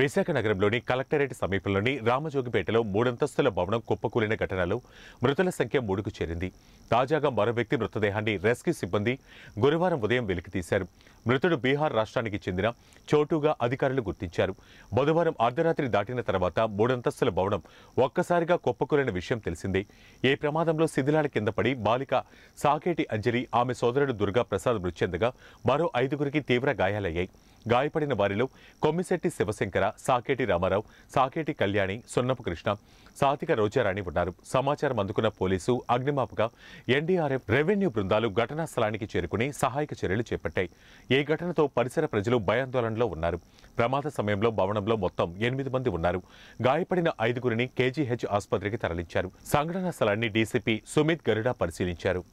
విశాఖ నగరంలోని కలెక్టరేట్ సమీపంలోని రామజోగిపేటలో మూడంతస్తుల భవనం కుప్పకూలిన ఘటనలో మృతుల సంఖ్య 3కు చేరింది. తాజాగా మరో వ్యక్తి మృతదేహాన్ని రెస్క్యూ సిబ్బంది గురువారం ఉదయం వెలికితీశారు. మృతుడు బీహార్ రాష్ట్రానికి చెందిన చోటుగా అధికారులు గుర్తించారు. బుధవారం అర్ధరాత్రి దాటిన తర్వాత మూడంతస్తుల భవనం ఒక్కసారిగా కుప్పకూలిన విషయం తెలిసిందే. ఈ ప్రమాదంలో శిథిలాల కింద పడి బాలిక సాకేటి అంజలి, ఆమె సోదరుడు దుర్గా ప్రసాద్ మృతి చెందగా మరో 5గురికి తీవ్ర గాయాలయ్యాయి. గాయపడిన వారిలో కొమ్మిశెట్టి శివశంకర, సాకేటి రామారావు, సాకేటి కళ్యాణి, సున్నపు కృష్ణ, సాతిక రోజారాణి ఉన్నారు. సమాచారం అందుకున్న పోలీసు, అగ్నిమాపక, ఎన్డీఆర్ఎఫ్, రెవెన్యూ బృందాలు ఘటనా స్థలానికి చేరుకుని సహాయక చర్యలు చేపట్టాయి. ఈ ఘటనతో పరిసర ప్రజలు భయాందోళనలో ఉన్నారు. ప్రమాద సమయంలో భవనంలో మొత్తం 8 మంది ఉన్నారు. గాయపడిన 5గురిని కేజీహెచ్ ఆసుపత్రికి తరలించారు. సంఘటనా స్థలాన్ని డీసీపీ సుమిత్ గరుడా పరిశీలించారు.